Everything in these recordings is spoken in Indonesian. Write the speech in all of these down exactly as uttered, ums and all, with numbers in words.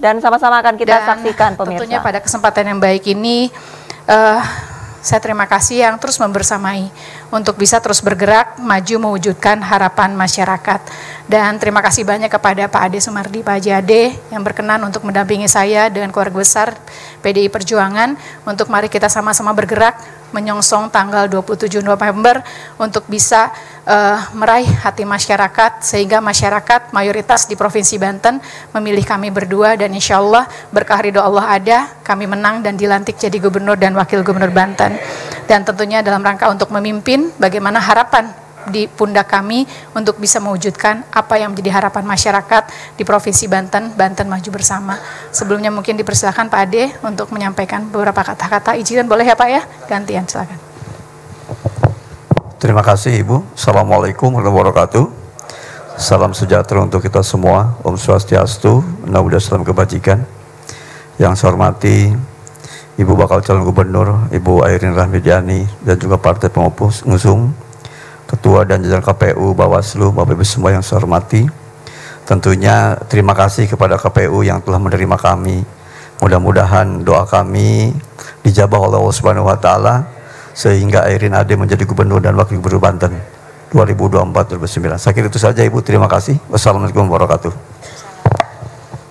Dan sama-sama akan kita dan saksikan pemirsa. Tentunya pada kesempatan yang baik ini uh, saya terima kasih yang terus membersamai untuk bisa terus bergerak maju mewujudkan harapan masyarakat. Dan terima kasih banyak kepada Pak Ade Sumardi, Pak Haji Ade yang berkenan untuk mendampingi saya dengan keluarga besar P D I Perjuangan untuk mari kita sama-sama bergerak menyongsong tanggal dua puluh tujuh November untuk bisa uh, meraih hati masyarakat sehingga masyarakat mayoritas di Provinsi Banten memilih kami berdua dan insya Allah berkah ridho Allah ada kami menang dan dilantik jadi gubernur dan wakil gubernur Banten. Dan tentunya dalam rangka untuk memimpin bagaimana harapan di pundak kami untuk bisa mewujudkan apa yang menjadi harapan masyarakat di Provinsi Banten, Banten Maju Bersama. Sebelumnya mungkin dipersilakan Pak Ade untuk menyampaikan beberapa kata-kata. Izinkan boleh ya Pak ya? Gantian silakan. Terima kasih Ibu. Assalamualaikum warahmatullahi wabarakatuh. Salam sejahtera untuk kita semua. Om Swastiastu, Namo Buddhaya, salam kebajikan. Yang saya hormati Ibu Bakal Calon Gubernur, Ibu Airin Rachmidjani dan juga Partai Pengusung, Ketua dan jajaran K P U, Bawaslu, Bapak Ibu semua yang saya hormati. Tentunya terima kasih kepada K P U yang telah menerima kami. Mudah-mudahan doa kami dijabah oleh Allah Subhanahu wa taala sehingga Airin-Ade menjadi gubernur dan wakil gubernur Banten dua ribu dua puluh empat sampai dua ribu dua puluh sembilan. Saya kira itu saja Ibu, terima kasih. Wassalamualaikum warahmatullahi wabarakatuh.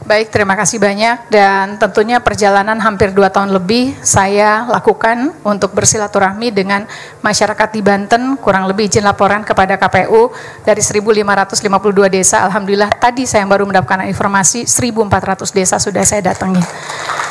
Baik, terima kasih banyak dan tentunya perjalanan hampir dua tahun lebih saya lakukan untuk bersilaturahmi dengan masyarakat di Banten, kurang lebih izin laporan kepada K P U dari seribu lima ratus lima puluh dua desa, alhamdulillah tadi saya baru mendapatkan informasi seribu empat ratus desa sudah saya datangi.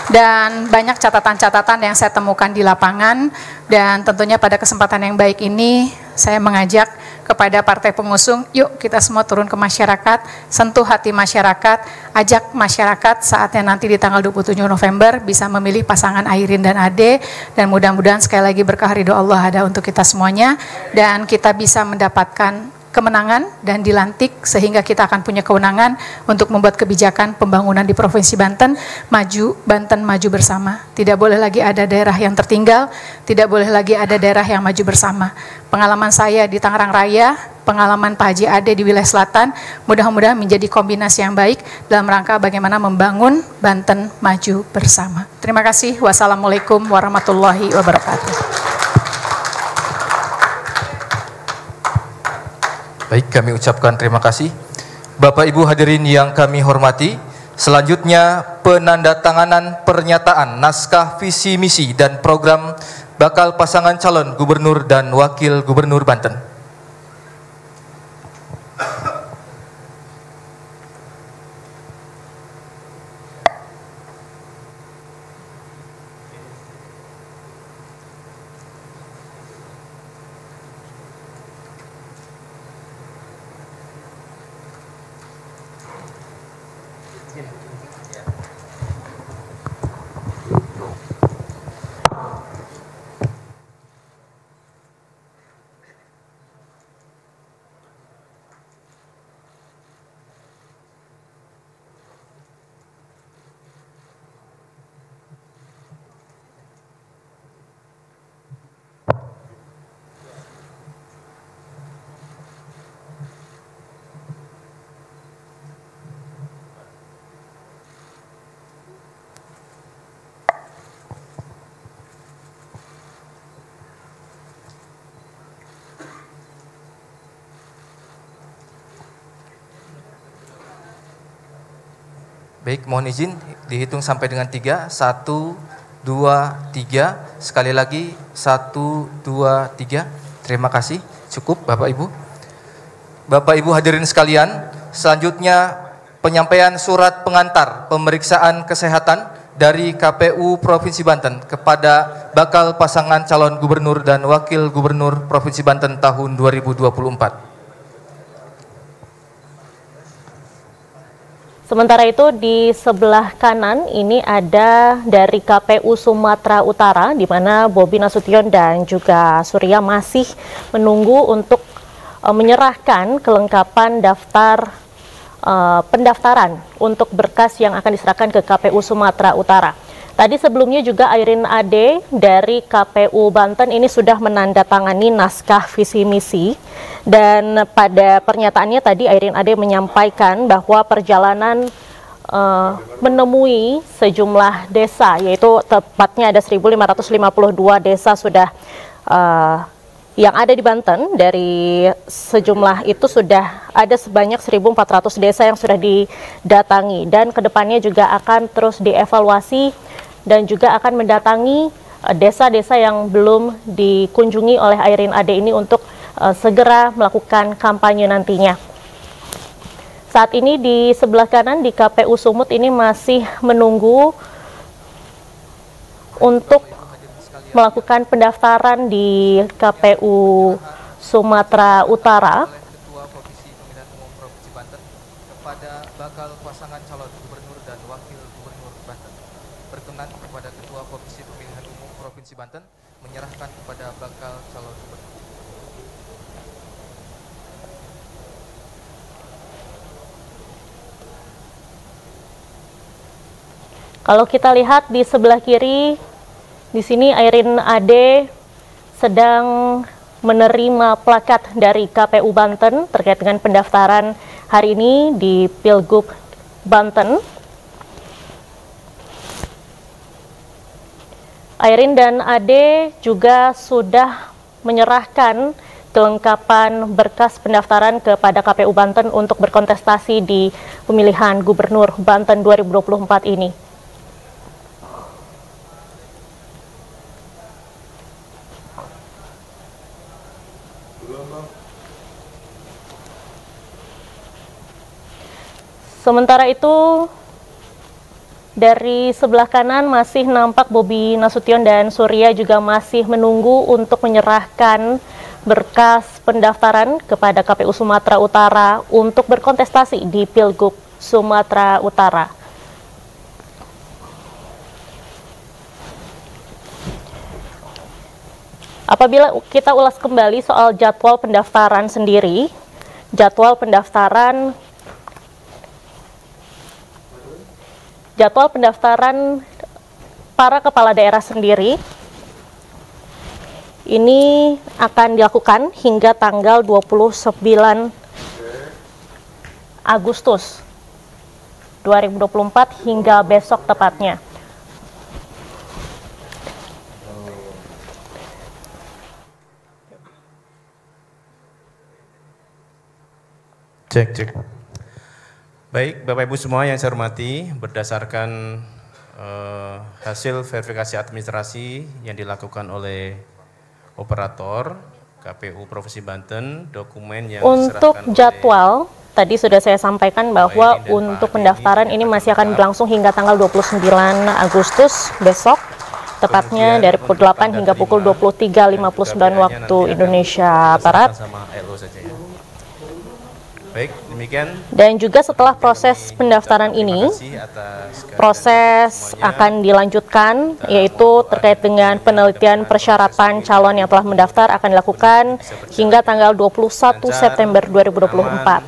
Dan banyak catatan-catatan yang saya temukan di lapangan dan tentunya pada kesempatan yang baik ini saya mengajak kepada partai pengusung, yuk kita semua turun ke masyarakat, sentuh hati masyarakat, ajak masyarakat saatnya nanti di tanggal dua puluh tujuh November bisa memilih pasangan Airin dan Ade, dan mudah-mudahan sekali lagi berkah ridho Allah ada untuk kita semuanya, dan kita bisa mendapatkan kemenangan dan dilantik sehingga kita akan punya kewenangan untuk membuat kebijakan pembangunan di Provinsi Banten maju, Banten maju bersama. Tidak boleh lagi ada daerah yang tertinggal, tidak boleh lagi ada daerah yang maju bersama. Pengalaman saya di Tangerang Raya, pengalaman Pak Haji Ade di wilayah selatan, mudah-mudahan menjadi kombinasi yang baik dalam rangka bagaimana membangun Banten maju bersama. Terima kasih. Wassalamualaikum warahmatullahi wabarakatuh. Baik, kami ucapkan terima kasih. Bapak Ibu hadirin yang kami hormati, selanjutnya penandatanganan pernyataan naskah visi misi dan program bakal pasangan calon gubernur dan wakil gubernur Banten. Baik, mohon izin dihitung sampai dengan tiga, satu, dua, tiga. Sekali lagi satu, dua, tiga. Terima kasih. Cukup, Bapak Ibu. Bapak Ibu hadirin sekalian, selanjutnya penyampaian surat pengantar pemeriksaan kesehatan dari K P U Provinsi Banten kepada bakal pasangan calon gubernur dan wakil gubernur Provinsi Banten tahun dua ribu dua puluh empat. Sementara itu di sebelah kanan ini ada dari K P U Sumatera Utara di mana Bobby Nasution dan juga Surya masih menunggu untuk uh, menyerahkan kelengkapan daftar uh, pendaftaran untuk berkas yang akan diserahkan ke K P U Sumatera Utara. Tadi sebelumnya juga Airin-Ade dari K P U Banten ini sudah menandatangani naskah visi misi. Dan pada pernyataannya tadi Airin-Ade menyampaikan bahwa perjalanan Uh, menemui sejumlah desa, yaitu tepatnya ada seribu lima ratus lima puluh dua desa sudah uh, yang ada di Banten. Dari sejumlah itu sudah ada sebanyak seribu empat ratus desa yang sudah didatangi, dan kedepannya juga akan terus dievaluasi dan juga akan mendatangi desa-desa uh, yang belum dikunjungi oleh Airin-Ade ini untuk uh, segera melakukan kampanye nantinya. Saat ini di sebelah kanan di K P U Sumut ini masih menunggu untuk melakukan pendaftaran di K P U Sumatera Utara. Kalau kita lihat di sebelah kiri, di sini Airin-Ade sedang menerima plakat dari K P U Banten terkait dengan pendaftaran hari ini di Pilgub Banten. Airin dan Ade juga sudah menyerahkan kelengkapan berkas pendaftaran kepada K P U Banten untuk berkontestasi di pemilihan Gubernur Banten dua ribu dua puluh empat ini. Sementara itu, dari sebelah kanan masih nampak Bobby Nasution dan Surya juga masih menunggu untuk menyerahkan berkas pendaftaran kepada K P U Sumatera Utara untuk berkontestasi di Pilgub Sumatera Utara. Apabila kita ulas kembali soal jadwal pendaftaran sendiri, jadwal pendaftaran Jadwal pendaftaran para kepala daerah sendiri ini akan dilakukan hingga tanggal dua puluh sembilan Agustus dua ribu dua puluh empat hingga besok tepatnya. Cek, cek. Baik, Bapak-Ibu semua yang saya hormati, berdasarkan eh, hasil verifikasi administrasi yang dilakukan oleh operator K P U Provinsi Banten, dokumen yang untuk jadwal oleh, tadi sudah saya sampaikan bahwa untuk pendaftaran ini, ini masih akan berlangsung hingga tanggal dua puluh sembilan Agustus besok, tepatnya dari pukul delapan hingga pukul dua puluh tiga lima puluh sembilan waktu Indonesia Barat. Sama L O saja ya. Baik, demikian. Dan juga setelah proses pendaftaran ini, proses akan dilanjutkan, yaitu terkait dengan penelitian persyaratan calon yang telah mendaftar akan dilakukan hingga tanggal dua puluh satu September dua ribu dua puluh empat.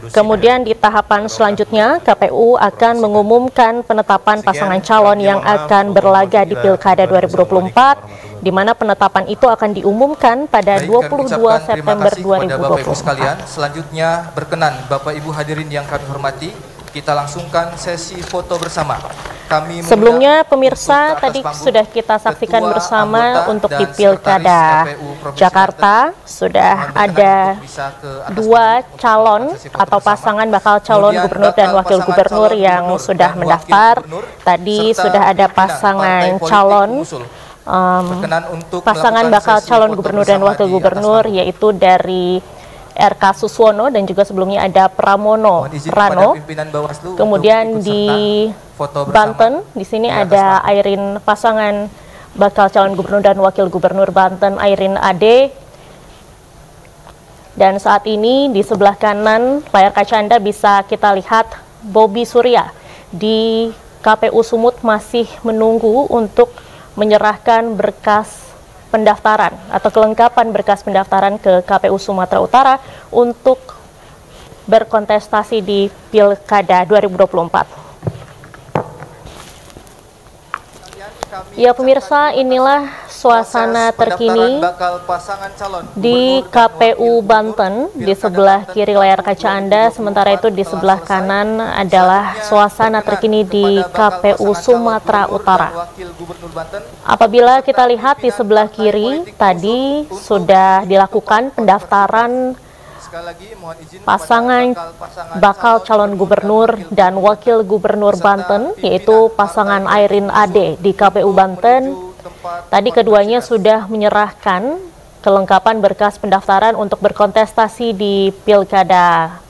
Kemudian di tahapan selanjutnya, K P U akan mengumumkan penetapan pasangan calon yang akan berlaga di Pilkada dua ribu dua puluh empat, di mana penetapan itu akan diumumkan pada dua puluh dua September dua ribu dua puluh empat. Sekalian, selanjutnya berkenan Bapak Ibu hadirin yang kami hormati, kita langsungkan sesi foto bersama. Kami sebelumnya pemirsa tadi panggung, sudah kita saksikan Ketua, bersama untuk di Pilkada Jakarta Banten, sudah ada dua calon atau pasangan bakal calon kemudian gubernur bakal dan wakil gubernur yang sudah mendaftar. Gubernur, tadi sudah ada pasangan calon usul. Um, untuk pasangan bakal calon gubernur dan wakil gubernur yaitu dari R K Suswono dan juga sebelumnya ada Pramono Rano. Kemudian di Banten di sini ada Airin, pasangan bakal calon gubernur dan wakil gubernur Banten Airin-Ade. Dan saat ini di sebelah kanan layar kaca Anda bisa kita lihat Bobby Surya di K P U Sumut masih menunggu untuk menyerahkan berkas pendaftaran atau kelengkapan berkas pendaftaran ke K P U Sumatera Utara untuk berkontestasi di Pilkada dua ribu dua puluh empat. Ya pemirsa, inilah suasana terkini di K P U Banten di sebelah kiri layar kaca Anda, sementara itu di sebelah kanan adalah suasana terkini di K P U Sumatera Utara. Apabila kita lihat di sebelah kiri, tadi sudah dilakukan pendaftaran pasangan bakal calon gubernur dan wakil gubernur Banten, yaitu pasangan Airin-Ade di K P U Banten. Tadi keduanya sudah menyerahkan kelengkapan berkas pendaftaran untuk berkontestasi di Pilkada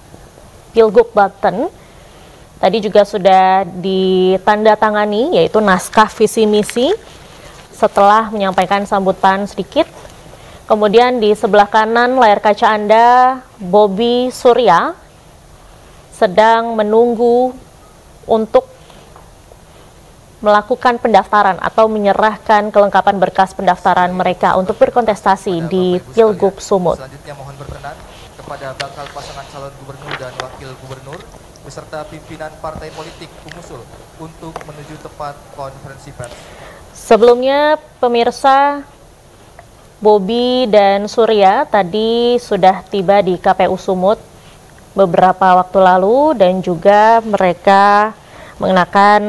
Pilgub Banten. Tadi juga sudah ditandatangani, yaitu naskah visi misi setelah menyampaikan sambutan sedikit. Kemudian di sebelah kanan layar kaca Anda, Bobby Surya sedang menunggu untuk melakukan pendaftaran atau menyerahkan kelengkapan berkas pendaftaran mereka untuk berkontestasi di Pilgub Sumut. Selanjutnya mohon berkenan kepada bakal pasangan calon gubernur dan wakil gubernur beserta pimpinan partai politik pengusul untuk menuju tempat konferensi pers. Sebelumnya pemirsa, Bobby dan Surya tadi sudah tiba di K P U Sumut beberapa waktu lalu dan juga mereka mengenakan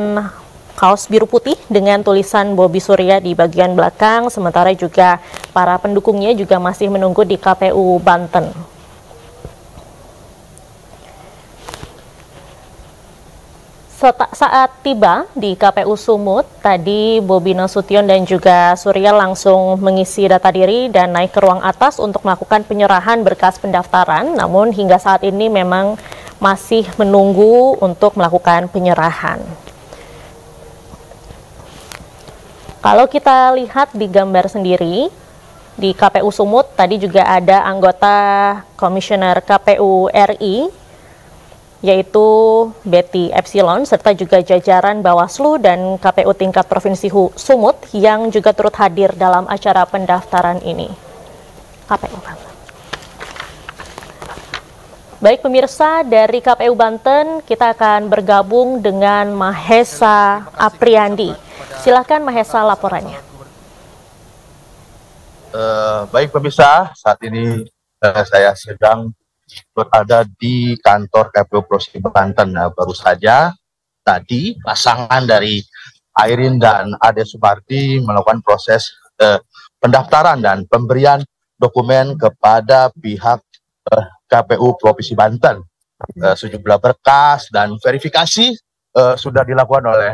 kaos biru putih dengan tulisan Bobby Surya di bagian belakang, sementara juga para pendukungnya juga masih menunggu di K P U Banten. Saat tiba di K P U Sumut, tadi Bobby Nasution dan juga Surya langsung mengisi data diri dan naik ke ruang atas untuk melakukan penyerahan berkas pendaftaran. Namun hingga saat ini memang masih menunggu untuk melakukan penyerahan. Kalau kita lihat di gambar sendiri, di K P U Sumut tadi juga ada anggota Komisioner K P U R I, yaitu Betty Epsilon, serta juga jajaran Bawaslu dan K P U tingkat Provinsi Sumut yang juga turut hadir dalam acara pendaftaran ini. K P U Banten. Baik pemirsa, dari K P U Banten kita akan bergabung dengan Mahesa Apriyandi. Silahkan Mahesa laporannya. Uh, baik pemirsa, saat ini uh, saya sedang berada di kantor K P U Provinsi Banten. Nah, baru saja tadi pasangan dari Airin dan Ade Sumardi melakukan proses eh, pendaftaran dan pemberian dokumen kepada pihak eh, K P U Provinsi Banten. Eh, sejumlah berkas dan verifikasi eh, sudah dilakukan oleh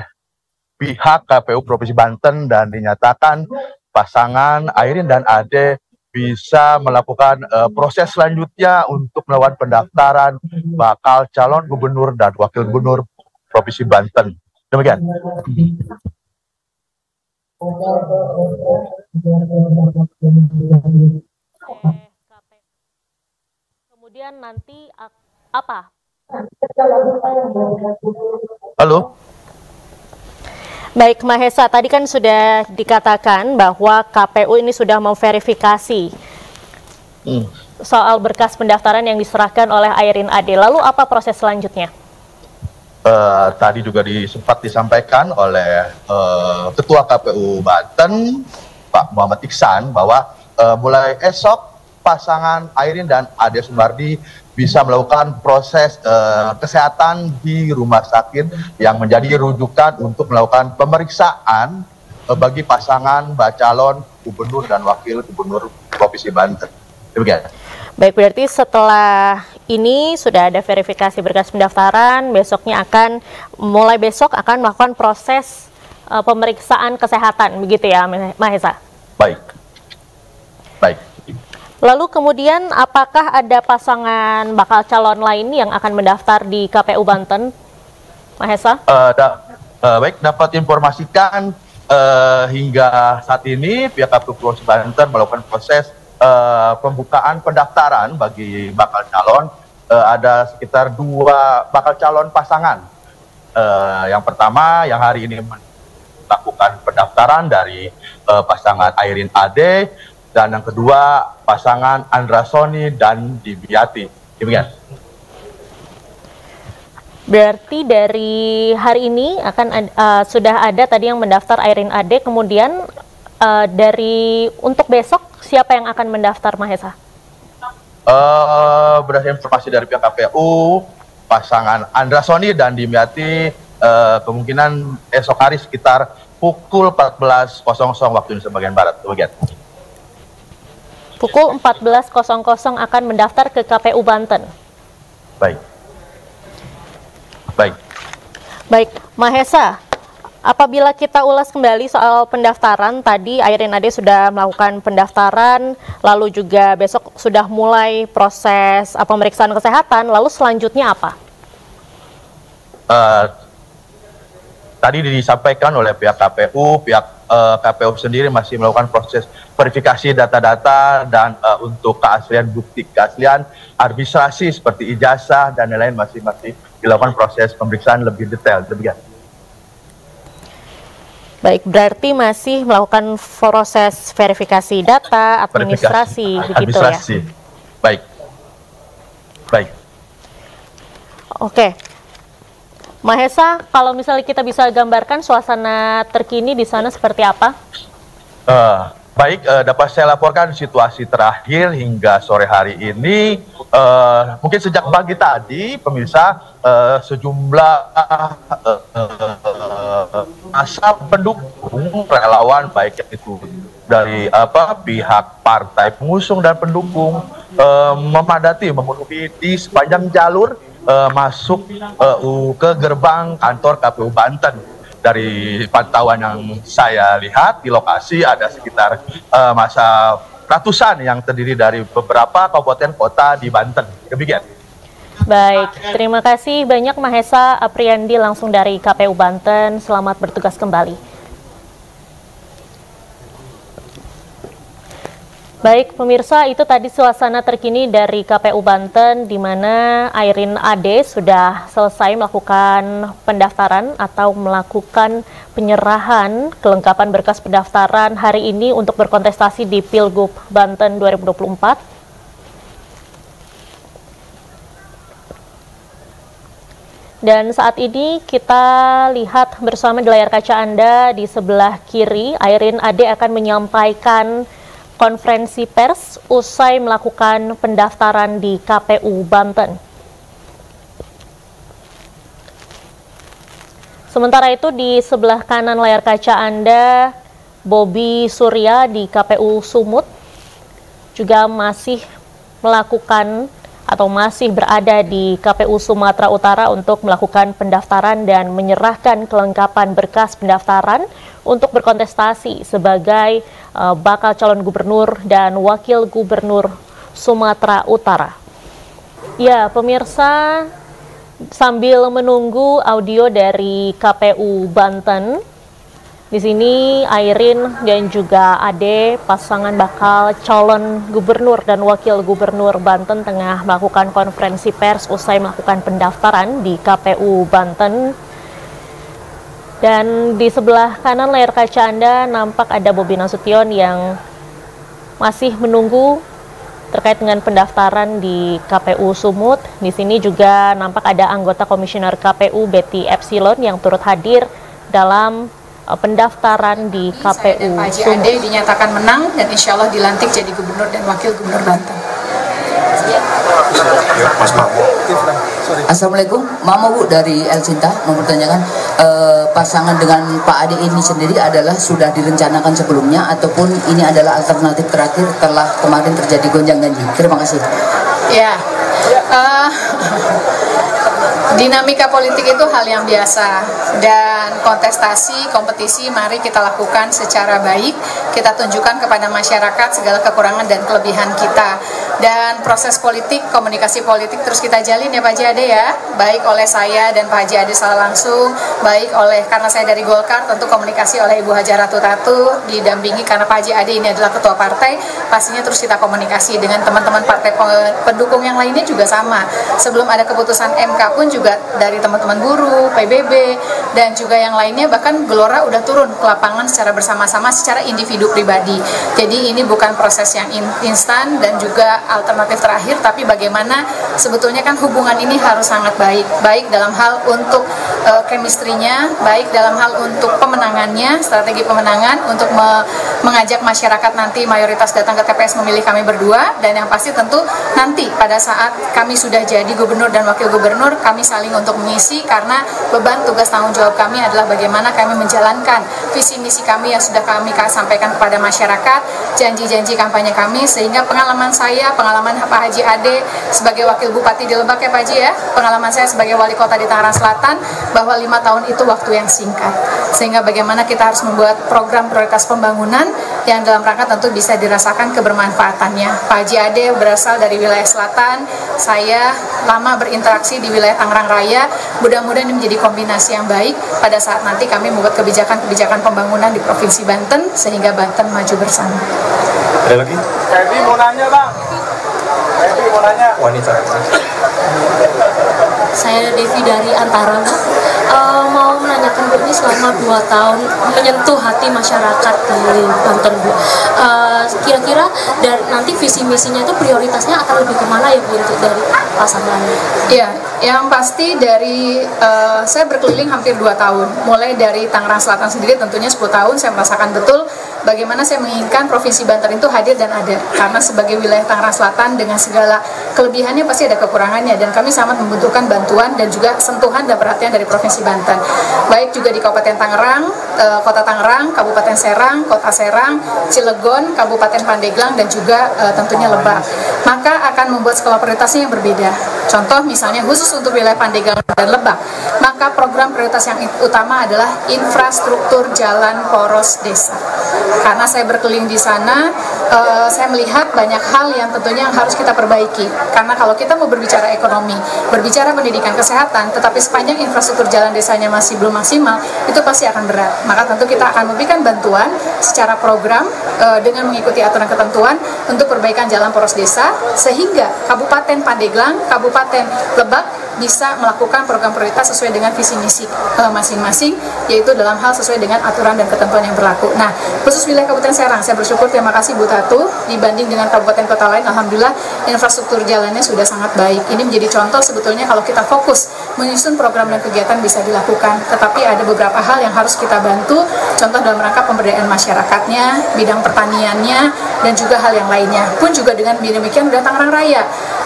pihak K P U Provinsi Banten dan dinyatakan pasangan Airin dan Ade bisa melakukan uh, proses selanjutnya untuk melawan pendaftaran bakal calon gubernur dan wakil gubernur Provinsi Banten. Demikian. Kemudian nanti apa? Halo. Baik Mahesa, tadi kan sudah dikatakan bahwa K P U ini sudah memverifikasi hmm. soal berkas pendaftaran yang diserahkan oleh Airin-Ade. Lalu apa proses selanjutnya? Uh, tadi juga sempat disampaikan oleh uh, Ketua K P U Banten, Pak Muhammad Iksan, bahwa uh, mulai esok pasangan Airin dan Ade Sumardi bisa melakukan proses uh, kesehatan di rumah sakit yang menjadi rujukan untuk melakukan pemeriksaan uh, bagi pasangan calon gubernur dan wakil gubernur Provinsi Banten. Demikian. Baik, berarti setelah ini sudah ada verifikasi berkas pendaftaran, besoknya akan mulai besok akan melakukan proses uh, pemeriksaan kesehatan, begitu ya Mahesa? Baik. Baik. Lalu kemudian apakah ada pasangan bakal calon lain yang akan mendaftar di K P U Banten, Mahesa? Uh, da, uh, baik, dapat informasikan uh, hingga saat ini pihak K P U Provinsi Banten melakukan proses uh, pembukaan pendaftaran bagi bakal calon. Uh, ada sekitar dua bakal calon pasangan. Uh, yang pertama yang hari ini melakukan pendaftaran dari uh, pasangan Airin-Ade, dan yang kedua pasangan Andra Soni dan Dibiati. Demikian. Berarti dari hari ini akan ada, uh, sudah ada tadi yang mendaftar Airin-Ade, kemudian Uh, dari untuk besok siapa yang akan mendaftar, Mahesa? Uh, berdasarkan informasi dari pihak K P U, pasangan Andra Soni dan Dibiati uh, kemungkinan esok hari sekitar pukul empat belas waktu Indonesia bagian barat. Bagian. Pukul empat belas akan mendaftar ke K P U Banten. Baik. Baik. Baik, Mahesa. Apabila kita ulas kembali soal pendaftaran, tadi Airin-Ade sudah melakukan pendaftaran, lalu juga besok sudah mulai proses pemeriksaan kesehatan, lalu selanjutnya apa? Uh, tadi disampaikan oleh pihak K P U, pihak uh, K P U sendiri masih melakukan proses verifikasi data-data dan uh, untuk keaslian bukti keaslian, administrasi seperti ijazah dan lain-lain masih masih dilakukan proses pemeriksaan lebih detail. Demikian. Baik, berarti masih melakukan proses verifikasi data, administrasi, verifikasi, begitu administrasi. Ya? Baik. Baik. Oke. Mahesa, kalau misalnya kita bisa gambarkan suasana terkini di sana seperti apa? Uh, baik, uh, dapat saya laporkan situasi terakhir hingga sore hari ini. Uh, mungkin sejak pagi tadi, pemirsa, uh, sejumlah... Uh, uh, masa pendukung relawan baik itu dari apa pihak partai pengusung dan pendukung eh, memadati memenuhi di sepanjang jalur eh, masuk eh, ke gerbang kantor K P U Banten. Dari pantauan yang saya lihat di lokasi ada sekitar eh, masa ratusan yang terdiri dari beberapa kabupaten kota di Banten. Demikian. Baik, terima kasih banyak Mahesa Apriyandi langsung dari K P U Banten. Selamat bertugas kembali. Baik, pemirsa, itu tadi suasana terkini dari K P U Banten di mana Airin-Ade sudah selesai melakukan pendaftaran atau melakukan penyerahan kelengkapan berkas pendaftaran hari ini untuk berkontestasi di Pilgub Banten dua ribu dua puluh empat. Dan saat ini kita lihat bersama di layar kaca Anda di sebelah kiri, Airin-Ade akan menyampaikan konferensi pers usai melakukan pendaftaran di K P U Banten. Sementara itu di sebelah kanan layar kaca Anda, Bobby Surya di K P U Sumut juga masih melakukan atau masih berada di K P U Sumatera Utara untuk melakukan pendaftaran dan menyerahkan kelengkapan berkas pendaftaran untuk berkontestasi sebagai uh, bakal calon gubernur dan wakil gubernur Sumatera Utara. Ya, pemirsa, sambil menunggu audio dari K P U Banten, di sini Airin dan juga Ade, pasangan bakal calon gubernur dan wakil gubernur Banten tengah melakukan konferensi pers usai melakukan pendaftaran di K P U Banten. Dan di sebelah kanan layar kaca Anda nampak ada Bobby Nasution yang masih menunggu terkait dengan pendaftaran di K P U Sumut. Di sini juga nampak ada anggota komisioner K P U Betty Epsilon yang turut hadir dalam pendaftaran di K P U Sumut. Ade dinyatakan menang dan insya Allah dilantik jadi gubernur dan wakil gubernur Banten. Assalamualaikum, Mama Bu dari El Cinta mau bertanyakan eh, pasangan dengan Pak Ade ini sendiri adalah sudah direncanakan sebelumnya ataupun ini adalah alternatif terakhir setelah kemarin terjadi gonjang-ganjing. Terima kasih. Ya. Uh, Dinamika politik itu hal yang biasa dan kontestasi, kompetisi mari kita lakukan secara baik, kita tunjukkan kepada masyarakat segala kekurangan dan kelebihan kita. Dan proses politik, komunikasi politik terus kita jalin ya Pak Haji Ade ya, baik oleh saya dan Pak Haji Ade secara langsung, baik oleh, karena saya dari Golkar tentu komunikasi oleh Ibu Haja Ratu Tatu, didampingi karena Pak Haji Ade ini adalah ketua partai, pastinya terus kita komunikasi dengan teman-teman partai pendukung yang lainnya juga sama. Sebelum ada keputusan M K pun juga dari teman-teman buruh, P B B, dan juga yang lainnya, bahkan Gelora udah turun ke lapangan secara bersama-sama, secara individu pribadi. Jadi ini bukan proses yang instan dan juga alternatif terakhir, tapi bagaimana sebetulnya kan hubungan ini harus sangat baik, baik dalam hal untuk uh, chemistry-nya, baik dalam hal untuk pemenangannya, strategi pemenangan untuk me mengajak masyarakat nanti mayoritas datang ke T P S memilih kami berdua, dan yang pasti tentu nanti pada saat kami sudah jadi gubernur dan wakil gubernur, kami saling untuk mengisi karena beban tugas tanggung jawab kami adalah bagaimana kami menjalankan visi misi kami yang sudah kami sampaikan kepada masyarakat, janji-janji kampanye kami, sehingga pengalaman saya, pengalaman Pak Haji Ade sebagai wakil bupati di Lebak ya Pak Haji ya, pengalaman saya sebagai wali kota di Tangerang Selatan, bahwa lima tahun itu waktu yang singkat, sehingga bagaimana kita harus membuat program prioritas pembangunan yang dalam rangka tentu bisa dirasakan kebermanfaatannya. Pak Haji Ade berasal dari wilayah selatan, saya lama berinteraksi di wilayah Tangerang Raya, mudah-mudahan ini menjadi kombinasi yang baik pada saat nanti kami membuat kebijakan-kebijakan pembangunan di Provinsi Banten, sehingga Banten maju bersama. Ada lagi? Evi mau nanya bang, Evi mau nanya. Wanita. Saya Devi dari Antara. Uh, mau menanyakan Bu, ini selama dua tahun menyentuh hati masyarakat di Banten Bu, uh, kira-kira dan nanti visi misinya itu prioritasnya akan lebih kemana ya Bu untuk dari pasangannya? Iya, yang pasti dari uh, saya berkeliling hampir dua tahun, mulai dari Tangerang Selatan sendiri tentunya sepuluh tahun saya merasakan betul bagaimana saya menginginkan Provinsi Banten itu hadir dan ada, karena sebagai wilayah Tangerang Selatan dengan segala kelebihannya pasti ada kekurangannya, dan kami sangat membutuhkan bantuan dan juga sentuhan dan perhatian dari Provinsi Banten, baik juga di Kabupaten Tangerang, eh, Kota Tangerang, Kabupaten Serang, Kota Serang, Cilegon, Kabupaten Pandeglang, dan juga eh, tentunya Lebak. Maka akan membuat skala prioritasnya yang berbeda. Contoh misalnya khusus untuk wilayah Pandeglang dan Lebak, maka program prioritas yang utama adalah infrastruktur jalan poros desa. Karena saya berkeliling di sana, eh, saya melihat banyak hal yang tentunya yang harus kita perbaiki. Karena kalau kita mau berbicara ekonomi, berbicara pendidikan, kesehatan, tetapi sepanjang infrastruktur jalan desanya masih belum maksimal, itu pasti akan berat. Maka tentu kita akan memberikan bantuan secara program e, dengan mengikuti aturan ketentuan untuk perbaikan jalan poros desa, sehingga Kabupaten Pandeglang, Kabupaten Lebak bisa melakukan program prioritas sesuai dengan visi misi e, masing-masing, yaitu dalam hal sesuai dengan aturan dan ketentuan yang berlaku. Nah, khusus wilayah Kabupaten Serang, saya bersyukur, terima kasih Bu Tatu, dibanding dengan kabupaten kota lain, alhamdulillah infrastruktur jalannya sudah sangat baik. Ini menjadi contoh sebetulnya kalau kita fokus menyusun program dan kegiatan bisa dilakukan, tetapi ada beberapa hal yang harus kita bantu, contoh dalam rangka pemberdayaan masyarakatnya, bidang pertaniannya, dan juga hal yang lainnya. Pun juga dengan demikian udah Tangerang Raya,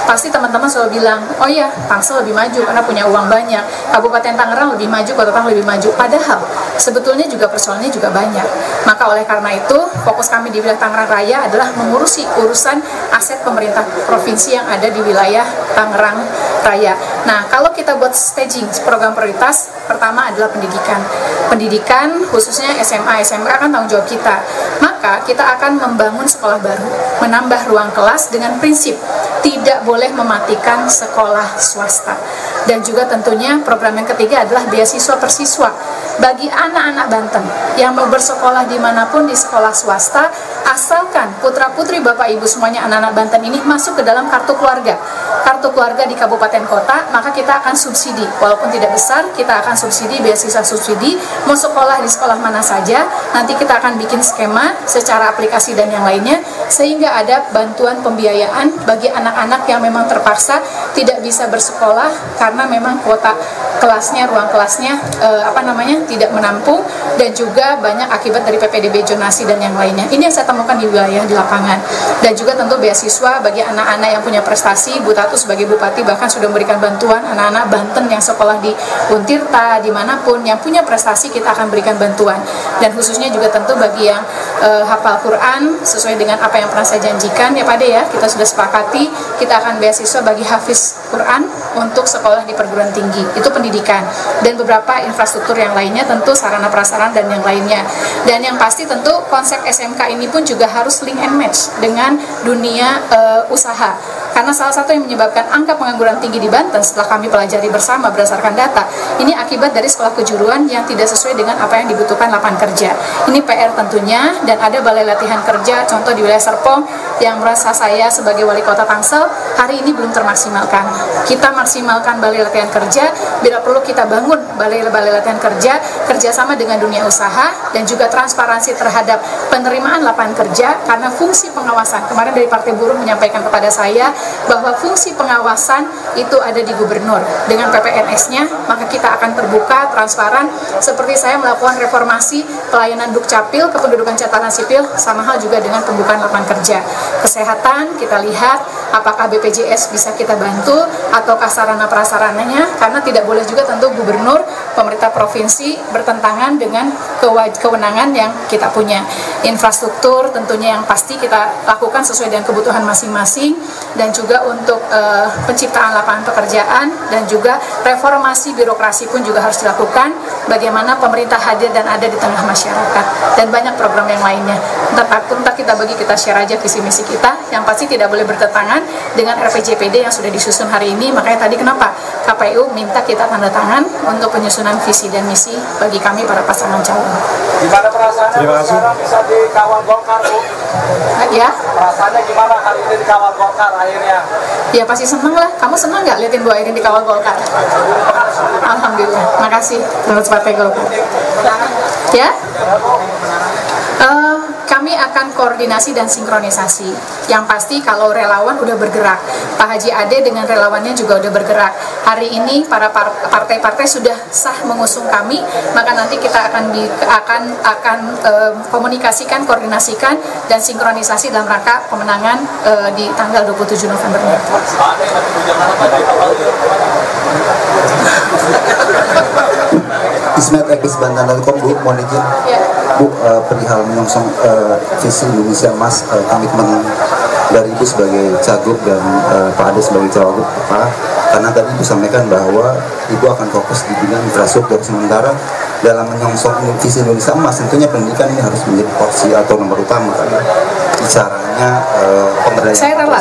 pasti teman-teman selalu bilang, oh iya, Tangsel lebih maju karena punya uang banyak, Kabupaten Tangerang lebih maju, Kota Tangerang lebih maju, padahal sebetulnya juga persoalannya juga banyak. Maka oleh karena itu, fokus kami di wilayah Tangerang Raya adalah mengurusi urusan aset pemerintah provinsi yang ada di wilayah Tangerang Raya. Nah, kalau kita buat staging program prioritas, pertama adalah pendidikan. Pendidikan khususnya S M A, S M K kan tanggung jawab kita. Maka kita akan membangun sekolah baru, menambah ruang kelas dengan prinsip tidak boleh mematikan sekolah swasta. Dan juga tentunya program yang ketiga adalah beasiswa persiswa bagi anak-anak Banten yang mau bersekolah dimanapun di sekolah swasta, asalkan putra-putri Bapak Ibu semuanya anak-anak Banten ini masuk ke dalam kartu keluarga. Kartu keluarga di kabupaten kota, maka kita akan subsidi, walaupun tidak besar, kita akan subsidi, beasiswa subsidi, mau sekolah di sekolah mana saja, nanti kita akan bikin skema secara aplikasi dan yang lainnya, sehingga ada bantuan pembiayaan bagi anak-anak yang memang terpaksa tidak bisa bersekolah karena memang kuota kelasnya, ruang kelasnya eh, apa namanya tidak menampung, dan juga banyak akibat dari P P D B zonasi dan yang lainnya. Ini yang saya temukan di wilayah di lapangan. Dan juga tentu beasiswa bagi anak-anak yang punya prestasi. Bu Tatu sebagai bupati bahkan sudah memberikan bantuan anak-anak Banten yang sekolah di Untirta, dimanapun yang punya prestasi kita akan berikan bantuan. Dan khususnya juga tentu bagi yang eh, hafal Quran, sesuai dengan apa yang pernah saya janjikan ya Pak De ya, kita sudah sepakati kita akan beasiswa bagi hafiz Quran untuk sekolah di perguruan tinggi. Itu pendidikan pendidikan dan beberapa infrastruktur yang lainnya, tentu sarana prasarana dan yang lainnya. Dan yang pasti tentu konsep S M K ini pun juga harus link and match dengan dunia uh, usaha, karena salah satu yang menyebabkan angka pengangguran tinggi di Banten setelah kami pelajari bersama berdasarkan data ini akibat dari sekolah kejuruan yang tidak sesuai dengan apa yang dibutuhkan lapangan kerja. Ini P R tentunya, dan ada balai latihan kerja contoh di wilayah Serpong yang merasa saya sebagai wali kota Tangsel hari ini belum termaksimalkan. Kita maksimalkan balai latihan kerja, bila perlu kita bangun balai-balai latihan kerja, kerjasama dengan dunia usaha, dan juga transparansi terhadap penerimaan lapangan kerja, karena fungsi pengawasan, kemarin dari Partai Buruh menyampaikan kepada saya, bahwa fungsi pengawasan itu ada di gubernur, dengan P P N S-nya, maka kita akan terbuka, transparan, seperti saya melakukan reformasi pelayanan Dukcapil, kependudukan catatan sipil, sama hal juga dengan pembukaan lapangan kerja. Kesehatan, kita lihat apakah B P J S bisa kita bantu, ataukah sarana-prasarananya, karena tidak boleh juga tentu gubernur, pemerintah provinsi bertentangan dengan kewenangan yang kita punya. Infrastruktur tentunya yang pasti kita lakukan sesuai dengan kebutuhan masing-masing, dan juga untuk uh, penciptaan lapangan pekerjaan, dan juga reformasi birokrasi pun juga harus dilakukan, bagaimana pemerintah hadir dan ada di tengah masyarakat, dan banyak program yang lainnya. Entah kita bagi, kita share aja visi misi kita, yang pasti tidak boleh bertentangan dengan R P J P D yang sudah disusun hari ini. Makanya tadi kenapa K P U minta kita tanda tangan untuk penyusunan visi dan misi bagi kami para pasangan calon. Gimana perasaannya sekarang bisa dikawal Golkar, Bu? Ya. Perasaannya gimana hari ini dikawal Golkar akhirnya? Ya pasti senang lah. Kamu senang nggak liatin Bu Airin dikawal Golkar? Alhamdulillah. Makasih. Terus Partai Golkar. Ya. Uh, Kami akan koordinasi dan sinkronisasi. Yang pasti kalau relawan udah bergerak, Pak Haji Ade dengan relawannya juga udah bergerak. Hari ini para partai-partai sudah sah mengusung kami, maka nanti kita akan di, akan akan e, komunikasikan, koordinasikan, dan sinkronisasi dalam rangka pemenangan e, di tanggal dua puluh tujuh November. Bu, eh, perihal menyongsong eh, visi Indonesia Mas, eh, komitmen dari Ibu sebagai Cagup dan eh, Pak Ade sebagai Cawagup, apa? Karena tadi Ibu sampaikan bahwa Ibu akan fokus di bidang infrastruktur, sementara dalam menyongsong visi Indonesia Mas tentunya pendidikan ini harus menjadi porsi atau nomor utama, karena bicaranya eh, pemberdayaan. Saya rela,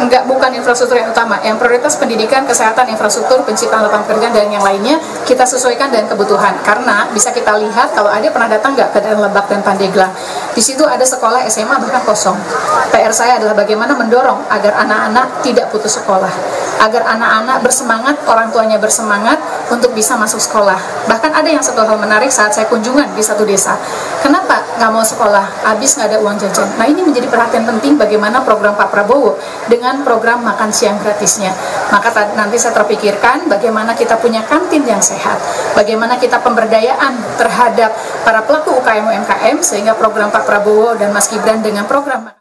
enggak, bukan infrastruktur yang utama, yang prioritas pendidikan, kesehatan, infrastruktur, penciptaan lapangan kerja, dan yang lainnya kita sesuaikan dengan kebutuhan, karena bisa kita lihat kalau ada pernah datang nggak ke daerah Lebak dan Pandeglang, di situ ada sekolah S M A bahkan kosong. P R saya adalah bagaimana mendorong agar anak-anak tidak putus sekolah, agar anak-anak bersemangat, orang tuanya bersemangat untuk bisa masuk sekolah. Bahkan ada yang satu hal menarik saat saya kunjungan di satu desa, kenapa nggak mau sekolah, habis nggak ada uang jajan. Nah ini menjadi perhatian penting bagaimana program Pak Prabowo dengan program makan siang gratisnya. Maka nanti saya terpikirkan bagaimana kita punya kantin yang sehat, bagaimana kita pemberdayaan terhadap para pelaku U K M U M K M, sehingga program Pak Prabowo dan Mas Gibran dengan program